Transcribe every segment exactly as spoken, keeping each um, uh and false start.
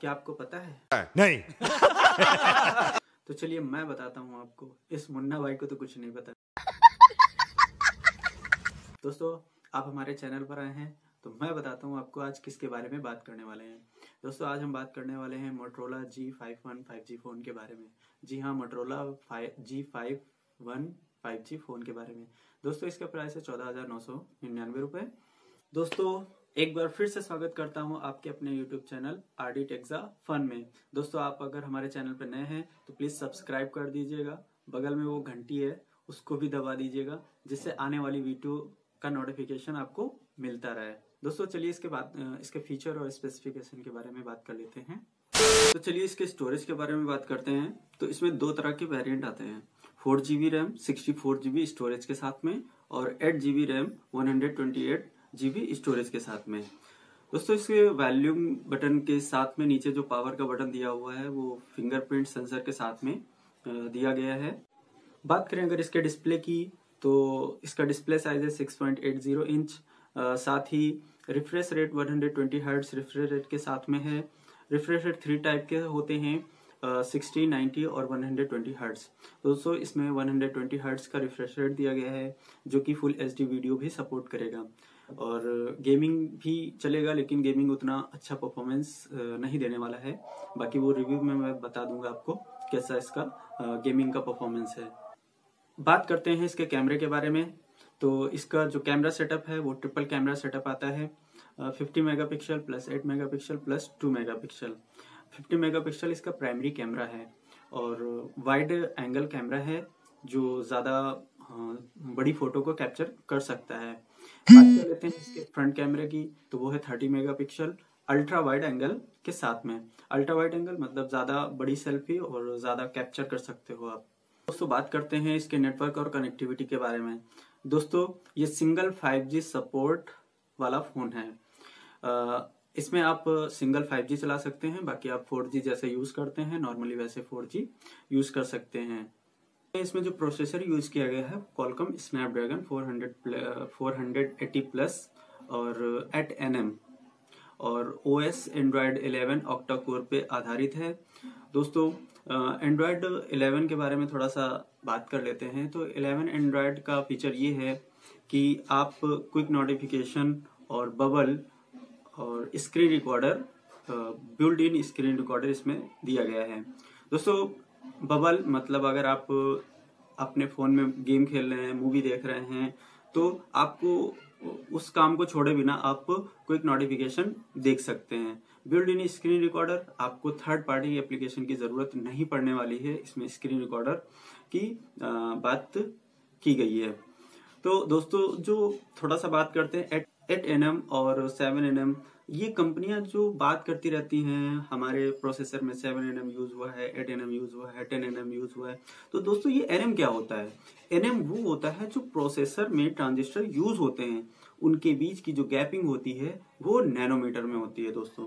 क्या आपको पता है? नहीं। तो चलिए मैं बताता हूँ आपको, इस मुन्ना भाई को तो कुछ नहीं पता। दोस्तों आप हमारे चैनल पर आए हैं तो मैं बताता हूँ आपको आज किसके बारे में बात करने वाले हैं। दोस्तों आज हम बात करने वाले हैं Motorola G fifty one five G phone के बारे में। जी हाँ, Motorola G fifty one five G phone के बारे में। दोस्तों इसका प्राइस है चौदह हज़ार नौ सौ निन्यानवे रुपये। दोस्तों एक बार फिर से स्वागत करता हूं आपके अपने YouTube channel R D Texa Fun में। दोस्तों आप अगर हमारे चैनल पर नए हैं तो प्लीज़ सब्सक्राइब कर दीजिएगा, बगल में वो घंटी है उसको भी दबा दीजिएगा, जिससे आने वाली वीडियो का नोटिफिकेशन आपको मिलता रहे। दोस्तों चलिए इसके बाद इसके फीचर और स्पेसिफिकेशन के बारे में बात कर लेते हैं। तो चलिए इसके स्टोरेज के बारे में बात करते हैं। तो इसमें दो तरह के वेरिएंट आते हैं, four G B RAM sixty four G B storage के साथ में और eight G B RAM one hundred twenty eight G B storage के साथ में। दोस्तों इसके वॉल्यूम बटन के साथ में नीचे जो पावर का बटन दिया हुआ है वो फिंगरप्रिंट सेंसर के साथ में दिया गया है। बात करें अगर इसके डिस्प्ले की तो इसका डिस्प्ले साइज है six point eight zero inch, आ, साथ ही refresh rate one hundred twenty hertz refresh rate के साथ में है। रिफ्रेश रेट थ्री टाइप के होते हैं, आ, सिक्सटी, नाइंटी और वन हंड्रेड ट्वेंटी हर्ट्ज। दोस्तों इसमें वन हंड्रेड ट्वेंटी हर्ट्ज का रिफ्रेश रेट दिया गया है जो कि फुल एचडी वीडियो भी सपोर्ट करेगा और गेमिंग भी चलेगा, लेकिन गेमिंग उतना अच्छा परफॉर्मेंस नहीं देने वाला है। बाकी वो रिव्यू में मैं बता दूंगा आपको कैसा इसका आ, गेमिंग का परफॉर्मेंस है। बात करते हैं इसके कैमरे के बारे में। तो इसका जो कैमरा सेटअप है वो ट्रिपल कैमरा सेटअप आता है, fifty megapixel plus eight megapixel plus two megapixel. Fifty megapixel इसका प्राइमरी कैमरा है और वाइड एंगल कैमरा है जो ज़्यादा बड़ी फोटो को कैप्चर कर सकता है। बात कर लेते हैं इसके फ्रंट कैमरे की, तो वो है thirty megapixel ultra wide angle के साथ में। अल्ट्रा वाइड एंगल मतलब ज़्यादा बड़ी सेल्फी और ज़्यादा कैप्चर कर सकते हो आप। दोस्तों बात करते हैं इसके नेटवर्क और कनेक्टिविटी के बारे में। दोस्तों ये सिंगल फाइव जी सपोर्ट वाला फ़ोन है, आ, इसमें आप सिंगल फाइव जी चला सकते हैं। बाकी आप फोर जी जैसे यूज़ करते हैं नॉर्मली वैसे फोर जी यूज़ कर सकते हैं। इसमें जो प्रोसेसर यूज़ किया गया है Qualcomm Snapdragon four hundred four eighty plus और एट एन एम और O S Android eleven octa core पे आधारित है। दोस्तों एंड्रॉयड इलेवन के बारे में थोड़ा सा बात कर लेते हैं। तो इलेवन एंड्रॉयड का फीचर ये है कि आप क्विक नोटिफिकेशन और बबल और screen recorder, built in screen recorder इसमें दिया गया है। दोस्तों बबल मतलब अगर आप अपने फ़ोन में गेम खेल रहे हैं, मूवी देख रहे हैं, तो आपको उस काम को छोड़े बिना आप क्विक नोटिफिकेशन देख सकते हैं। बिल्ट इन स्क्रीन रिकॉर्डर, आपको थर्ड पार्टी एप्लीकेशन की ज़रूरत नहीं पड़ने वाली है, इसमें स्क्रीन रिकॉर्डर की बात की गई है। तो दोस्तों जो थोड़ा सा बात करते हैं एट एन एम और सेवन एन एम, ये कंपनियां जो बात करती रहती हैं हमारे प्रोसेसर में सेवन एन एम यूज़ हुआ है, एट एन एम यूज़ हुआ है, टेन एन एम यूज़ हुआ है। तो दोस्तों ये एन एम क्या होता है? एन एम वो होता है जो प्रोसेसर में ट्रांजिस्टर यूज़ होते हैं, उनके बीच की जो गैपिंग होती है वो नैनोमीटर में होती है। दोस्तों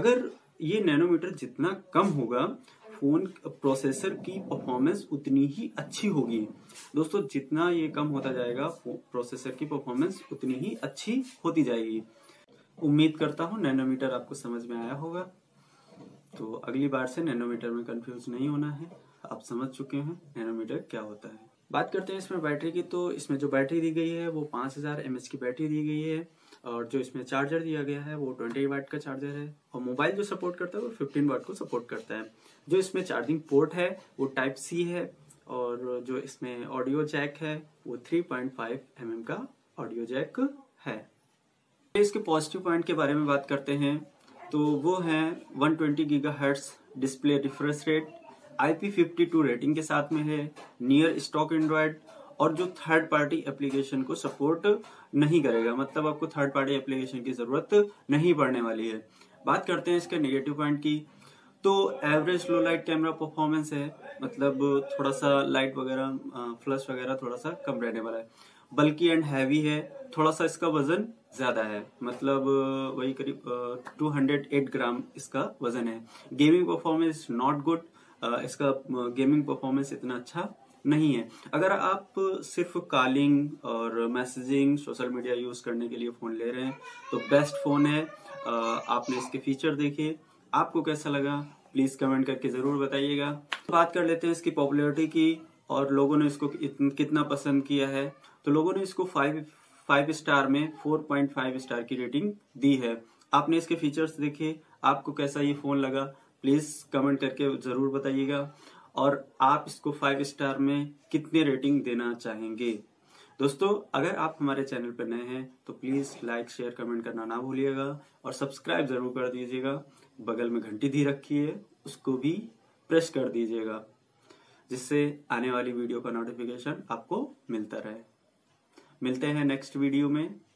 अगर ये नैनोमीटर जितना कम होगा, फ़ोन प्रोसेसर की परफॉर्मेंस उतनी ही अच्छी होगी। दोस्तों जितना ये कम होता जाएगा प्रोसेसर की परफॉर्मेंस उतनी ही अच्छी होती जाएगी। उम्मीद करता हूँ नैनोमीटर आपको समझ में आया होगा। तो अगली बार से नैनोमीटर में कंफ्यूज नहीं होना है, आप समझ चुके हैं नैनोमीटर क्या होता है। बात करते हैं इसमें बैटरी की। तो इसमें जो बैटरी दी गई है वो पाँच हज़ार एम एच की बैटरी दी गई है और जो इसमें चार्जर दिया गया है वो ट्वेंटी वाट का चार्जर है और मोबाइल जो सपोर्ट करता है वो फिफ्टीन वाट को सपोर्ट करता है। जो इसमें चार्जिंग पोर्ट है वो टाइप सी है और जो इसमें ऑडियो जैक है वो three point five M M का ऑडियो जैक है। इसके पॉजिटिव पॉइंट के बारे में बात करते हैं तो वो है one twenty giga hertz display refresh rate, I P fifty two rating के साथ में है, नियर स्टॉक एंड्रॉयड और जो थर्ड पार्टी एप्लीकेशन को सपोर्ट नहीं करेगा, मतलब आपको थर्ड पार्टी एप्लीकेशन की ज़रूरत नहीं पड़ने वाली है। बात करते हैं इसके नेगेटिव पॉइंट की। तो average low light camera performance है, मतलब थोड़ा सा लाइट वगैरह फ्लश वगैरह थोड़ा सा कम रहने वाला है। बल्की एंड हैवी है, थोड़ा सा इसका वज़न ज़्यादा है, मतलब वही करीब टू हंड्रेड एट ग्राम इसका वज़न है। गेमिंग परफॉर्मेंस नॉट गुड, इसका गेमिंग परफॉर्मेंस इतना अच्छा नहीं है। अगर आप सिर्फ कॉलिंग और मैसेजिंग सोशल मीडिया यूज़ करने के लिए फ़ोन ले रहे हैं तो बेस्ट फ़ोन है। आपने इसके फीचर देखे, आपको कैसा लगा प्लीज कमेंट करके जरूर बताइएगा। बात कर लेते हैं इसकी पॉपुलैरिटी की और लोगों ने इसको कितना पसंद किया है। तो लोगों ने इसको फाइव फाइव स्टार में फोर पॉइंट फाइव स्टार की रेटिंग दी है। आपने इसके फीचर्स देखे, आपको कैसा ये फोन लगा प्लीज कमेंट करके जरूर बताइएगा और आप इसको फाइव स्टार में कितने रेटिंग देना चाहेंगे। दोस्तों अगर आप हमारे चैनल पर नए हैं तो प्लीज लाइक शेयर कमेंट करना ना भूलिएगा और सब्सक्राइब जरूर कर दीजिएगा। बगल में घंटी दी रखी है उसको भी प्रेस कर दीजिएगा जिससे आने वाली वीडियो का नोटिफिकेशन आपको मिलता रहे। मिलते हैं नेक्स्ट वीडियो में।